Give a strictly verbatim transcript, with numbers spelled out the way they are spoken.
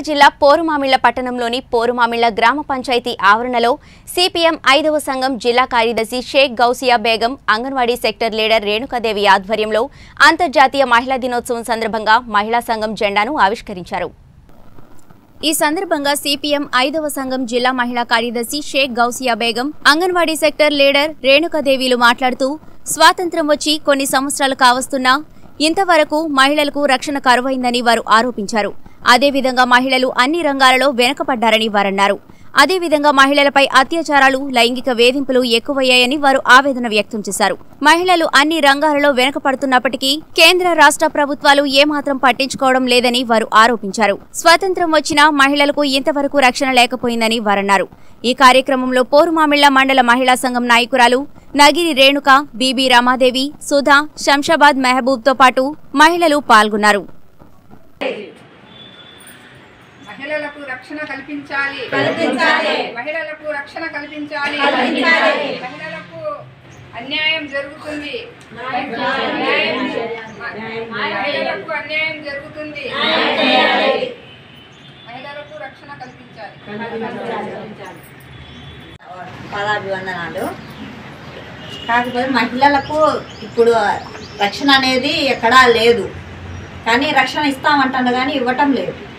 Sandrabanga Jilla Porumamilla Patanamloni Porumamilla Gram Panchaiti Avrnalo C P M Ida was Sangam Jilla Kari Sheikh Gaussia Begum Anganwadi sector leader Renuka Devi Advarimlo Anta Jatia Mahila Dinotsun Sandrabanga Mahila Sangam Jendanu Avish Karincharu. ఈ సందర్భంగా C P M ఐదవ సంఘం జిల్లా మహిళా కార్యదర్శి Sheikh Gousia Begum Anganwadi sector leader Renuka దేవిలు మాట్లాడుతూ స్వాతంత్రం వచ్చి కొన్ని సంవత్సరాలు కావస్తున్నా ఇంతవరకు మహిళలకు రక్షణ కరువైందని వారు ఆరోపించారు అదే విధంగా మహిళలు అన్ని రంగాలలో వెనుకపడ్డారని వారు అన్నారు అదే విధంగా మహిళలపై అత్యాచారాలు లైంగిక వేధింపులు ఎక్కువయ్యాయని వారు ఆవేదన వ్యక్తం చేశారు మహిళలు అన్ని రంగాలలో వెనుకపడుతున్నప్పటికీ కేంద్ర రాష్ట్ర ప్రభుత్వాలు ఏ మాత్రం పట్టించుకోవడం లేదని వారు ఆరోపించారు స్వాతంత్రం వచ్చినా మహిళలకు ఇంతవరకు రక్షణ లేకపోయిందని వారు అన్నారు ఈ కార్యక్రమంలో పోరుమామిళ్ళ మండల మహిళా సంఘం నాయకురాలు నగిరి రేణుక బీబీ రామాదేవి సుధా శంషాబాద్ మహబూబ్ తో పాటు మహిళలు పాల్గొన్నారు మహిళలకు రక్షణ కల్పించాలి కల్పించాలి మహిళలకు రక్షణ కల్పించాలి కల్పించాలి మహిళలకు అన్యాయం జరుగుతుంది మహిళలకు అన్యాయం జరుగుతుంది మహిళలకు రక్షణ కల్పించాలి కల్పించాలి పదాభివందనాలు కాకపోతే మహిళలకు ఇప్పుడు రక్షణ అనేది ఎక్కడా లేదు కానీ రక్షణ ఇస్తామంటారు కానీ ఇవ్వటం లేదు